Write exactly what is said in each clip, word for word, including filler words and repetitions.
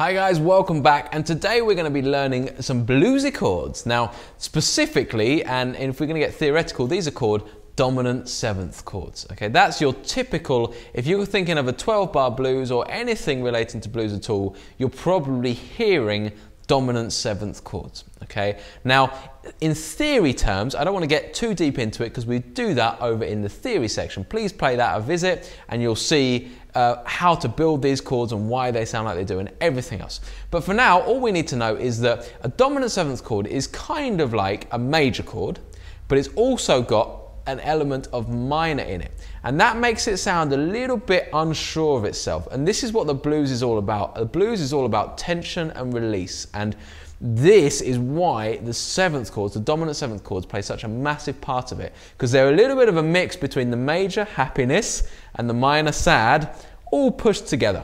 Hi guys, welcome back, and today we're going to be learning some bluesy chords. Now specifically, and if we're going to get theoretical, these are called dominant seventh chords. Okay, that's your typical, if you're thinking of a twelve bar blues or anything relating to blues at all, you're probably hearing dominant seventh chords. Okay, now in theory terms, I don't want to get too deep into it because we do that over in the theory section. Please pay that a visit and you'll see Uh, how to build these chords and why they sound like they do and everything else. But for now, all we need to know is that a dominant seventh chord is kind of like a major chord, but it's also got an element of minor in it. And that makes it sound a little bit unsure of itself. And this is what the blues is all about. The blues is all about tension and release. And this is why the seventh chords, the dominant seventh chords, play such a massive part of it, because they're a little bit of a mix between the major happiness and the minor sad, all pushed together.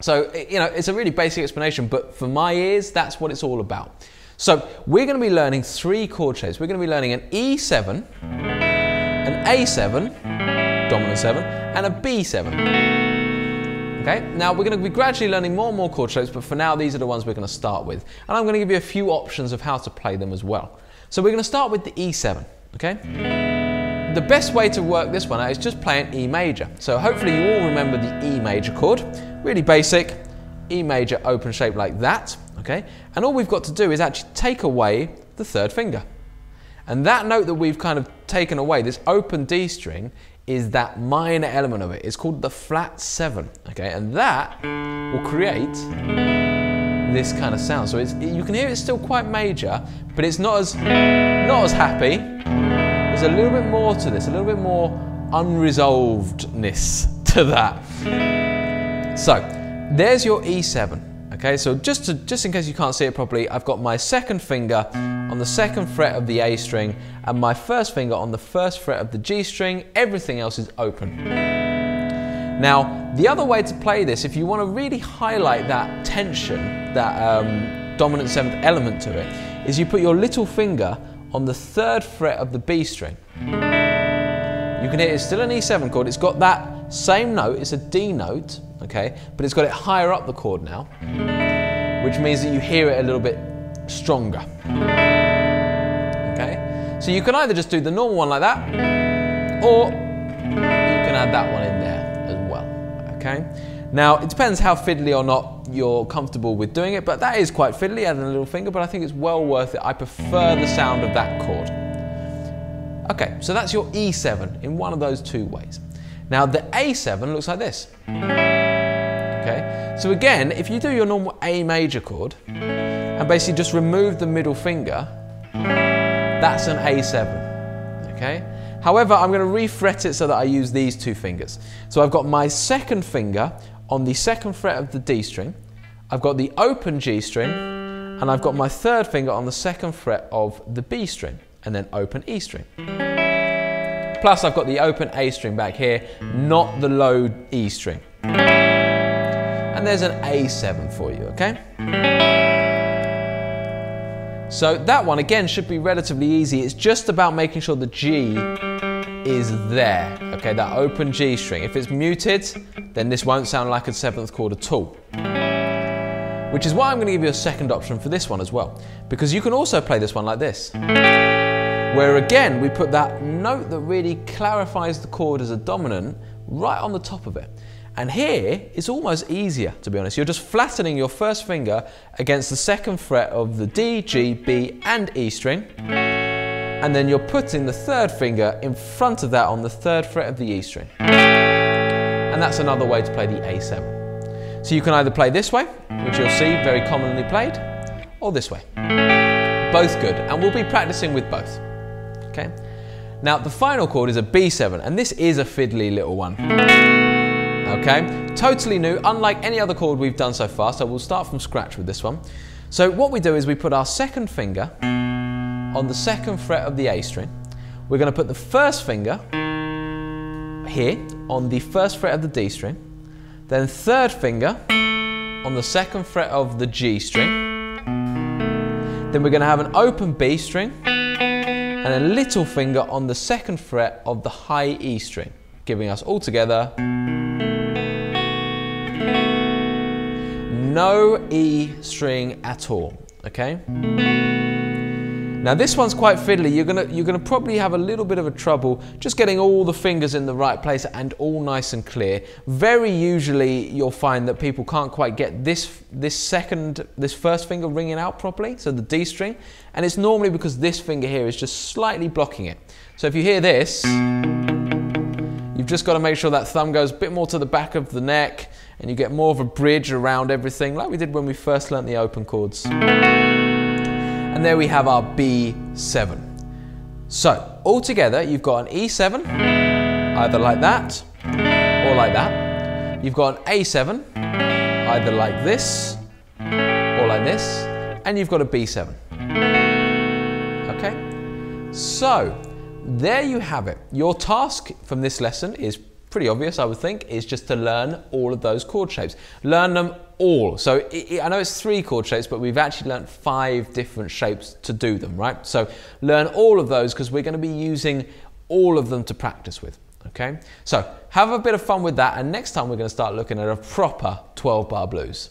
So, you know, it's a really basic explanation, but for my ears, that's what it's all about. So we're going to be learning three chord shapes. We're going to be learning an E seven, an A seven, dominant seven, and a B seven. Okay, now we're going to be gradually learning more and more chord shapes, but for now these are the ones we're going to start with. And I'm going to give you a few options of how to play them as well. So we're going to start with the E seven, okay? The best way to work this one out is just playing E major. So hopefully you all remember the E major chord. Really basic, E major open shape like that, okay? And all we've got to do is actually take away the third finger. And that note that we've kind of taken away, this open D string, is that minor element of it. It's called the flat seven, okay? And that will create this kind of sound. So it's, you can hear it's still quite major, but it's not as, not as happy. There's a little bit more to this, a little bit more unresolvedness to that. So there's your E seven, okay? So just, to, just in case you can't see it properly, I've got my second finger on the second fret of the A string and my first finger on the first fret of the G string. Everything else is open. Now, the other way to play this, if you want to really highlight that tension, that um, dominant seventh element to it, is you put your little finger on the third fret of the B string. You can hear it's still an E seven chord. It's got that same note, it's a D note, okay, but it's got it higher up the chord now, which means that you hear it a little bit stronger. Okay, so you can either just do the normal one like that, or you can add that one in there as well. Okay, now it depends how fiddly or not you're comfortable with doing it, but that is quite fiddly, adding a little finger, but I think it's well worth it. I prefer the sound of that chord. Okay, so that's your E seven in one of those two ways. Now the A seven looks like this. Okay, so again, if you do your normal A major chord and basically just remove the middle finger, that's an A seven, okay? However, I'm gonna refret it so that I use these two fingers. So I've got my second finger on the second fret of the D string, I've got the open G string, and I've got my third finger on the second fret of the B string, and then open E string. Plus I've got the open A string back here, not the low E string. And there's an A seven for you, okay? So that one, again, should be relatively easy. It's just about making sure the G is there, okay? That open G string. If it's muted, then this won't sound like a seventh chord at all. Which is why I'm gonna give you a second option for this one as well, because you can also play this one like this, where again, we put that note that really clarifies the chord as a dominant right on the top of it. And here, it's almost easier, to be honest. You're just flattening your first finger against the second fret of the D, G, B, and E string. And then you're putting the third finger in front of that on the third fret of the E string. And that's another way to play the A seven. So you can either play this way, which you'll see very commonly played, or this way. Both good, and we'll be practicing with both, okay? Now, the final chord is a B seven, and this is a fiddly little one. Okay, totally new, unlike any other chord we've done so far, so we'll start from scratch with this one. So what we do is we put our second finger on the second fret of the A string. We're going to put the first finger here on the first fret of the D string, then third finger on the second fret of the G string. Then we're going to have an open B string and a little finger on the second fret of the high E string, giving us altogether no E string at all, okay? Now this one's quite fiddly. You're gonna, you're gonna probably have a little bit of a trouble just getting all the fingers in the right place and all nice and clear. Very usually you'll find that people can't quite get this, this second, this first finger ringing out properly, so the D string, and it's normally because this finger here is just slightly blocking it. So if you hear this, you've just got to make sure that thumb goes a bit more to the back of the neck and you get more of a bridge around everything like we did when we first learnt the open chords. And there we have our B seven. So altogether you've got an E seven, either like that or like that. You've got an A seven, either like this or like this, and you've got a B seven. Okay? So there you have it. Your task from this lesson is pretty obvious, I would think, is just to learn all of those chord shapes. Learn them all. So it, it, I know it's three chord shapes, but we've actually learned five different shapes to do them, right? So learn all of those because we're going to be using all of them to practice with, okay? So have a bit of fun with that, and next time we're going to start looking at a proper twelve bar blues.